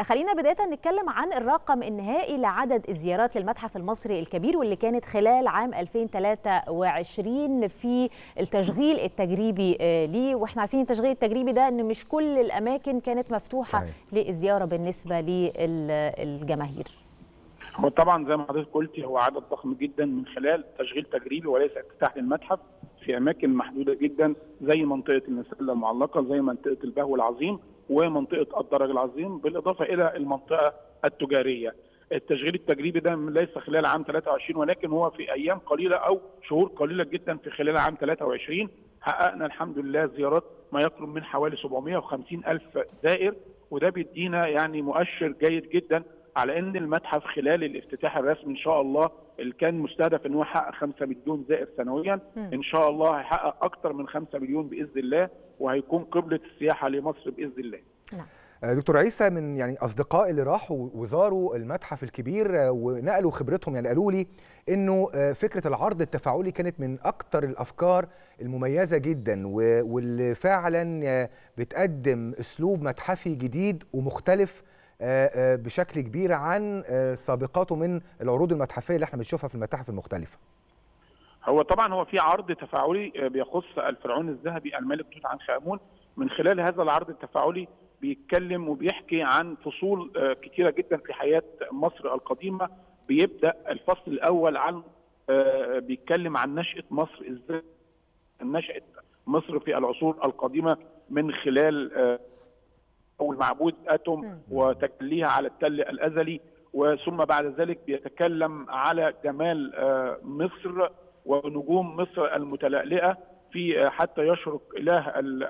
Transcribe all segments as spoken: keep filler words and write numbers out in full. خلينا بداية نتكلم عن الرقم النهائي لعدد الزيارات للمتحف المصري الكبير، واللي كانت خلال عام ألفين وثلاثة وعشرين في التشغيل التجريبي ليه. واحنا عارفين التشغيل التجريبي ده ان مش كل الاماكن كانت مفتوحة للزيارة بالنسبة للجماهير. هو طبعا زي ما حضرتك قلتي هو عدد ضخم جدا من خلال تشغيل تجريبي وليس افتتاح للمتحف في اماكن محدوده جدا زي منطقه النسله المعلقه، زي منطقه البهو العظيم ومنطقه الدرج العظيم، بالاضافه الى المنطقه التجاريه. التشغيل التجريبي ده ليس خلال عام ثلاثة وعشرين، ولكن هو في ايام قليله او شهور قليله جدا في خلال عام ثلاثة وعشرين حققنا الحمد لله زيارات ما يقرب من حوالي سبعمائة وخمسين ألف زائر، وده بيدينا يعني مؤشر جيد جدا على ان المتحف خلال الافتتاح الرسمي ان شاء الله اللي كان مستهدف ان هو يحقق خمسة مليون زائر سنويا، ان شاء الله هيحقق اكثر من خمسة مليون باذن الله، وهيكون قبله السياحه لمصر باذن الله. نعم. دكتور عيسى، من يعني اصدقائي اللي راحوا وزاروا المتحف الكبير ونقلوا خبرتهم، يعني قالوا لي انه فكره العرض التفاعلي كانت من اكثر الافكار المميزه جدا، واللي فعلا بتقدم اسلوب متحفي جديد ومختلف بشكل كبير عن سابقاته من العروض المتحفيه اللي احنا بنشوفها في المتاحف المختلفه. هو طبعا هو في عرض تفاعلي بيخص الفرعون الذهبي الملك توت عنخ آمون. من خلال هذا العرض التفاعلي بيتكلم وبيحكي عن فصول كثيره جدا في حياه مصر القديمه. بيبدا الفصل الاول عن بيتكلم عن نشاه مصر، ازاي نشات مصر في العصور القديمه من خلال أو المعبود اتوم وتجليها على التل الأزلي، وثم بعد ذلك بيتكلم على جمال مصر ونجوم مصر المتلألئة في حتى يشرق إله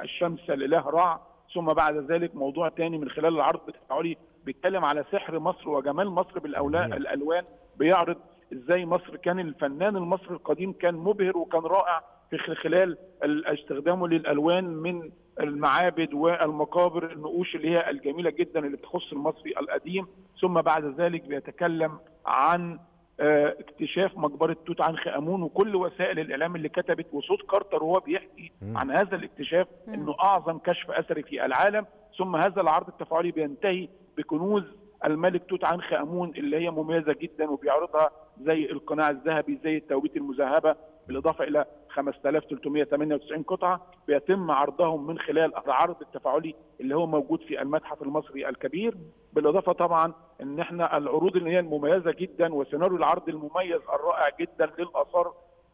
الشمس الإله رع. ثم بعد ذلك موضوع تاني من خلال العرض التفاعلي بيتكلم على سحر مصر وجمال مصر بالألوان، بيعرض إزاي مصر كان الفنان المصري القديم كان مبهر وكان رائع في خلال استخدامه للألوان من المعابد والمقابر، النقوش اللي هي الجميله جدا اللي بتخص المصري القديم. ثم بعد ذلك بيتكلم عن اكتشاف مقبره توت عنخ امون وكل وسائل الاعلام اللي كتبت، وصوت كارتر وهو بيحكي عن هذا الاكتشاف انه اعظم كشف اثري في العالم. ثم هذا العرض التفاعلي بينتهي بكنوز الملك توت عنخ امون اللي هي مميزه جدا وبيعرضها زي القناع الذهبي، زي التوابيت المذهبه، بالاضافه الى خمسة آلاف وثلاثمائة وثمانية وتسعين قطعه بيتم عرضهم من خلال العرض التفاعلي اللي هو موجود في المتحف المصري الكبير. بالاضافه طبعا ان احنا العروض اللي هي المميزه جدا وسيناريو العرض المميز الرائع جدا للاثار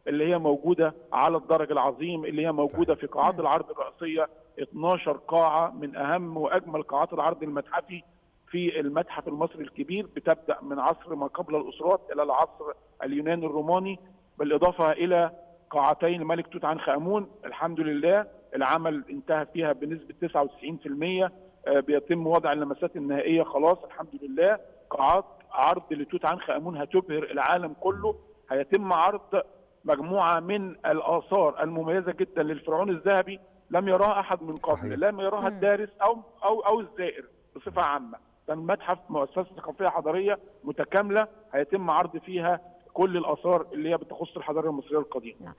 اللي هي موجوده على الدرج العظيم، اللي هي موجوده في قاعات العرض الرئيسيه، اثناشر قاعه من اهم واجمل قاعات العرض المتحفي في المتحف المصري الكبير، بتبدا من عصر ما قبل الاسرات الى العصر اليوناني الروماني، بالاضافه الى قاعتين الملك توت عنخ آمون. الحمد لله العمل انتهى فيها بنسبه تسعة وتسعين بالمئة، بيتم وضع اللمسات النهائيه خلاص الحمد لله. قاعات عرض لتوت عنخ آمون هتبهر العالم كله. هيتم عرض مجموعه من الاثار المميزه جدا للفرعون الذهبي لم يراها احد من قبل، لم يراها الدارس او او او الزائر بصفه عامه. المتحف مؤسسه ثقافيه حضاريه متكامله هيتم عرض فيها كل الآثار اللي هي بتخص الحضارة المصرية القديمة.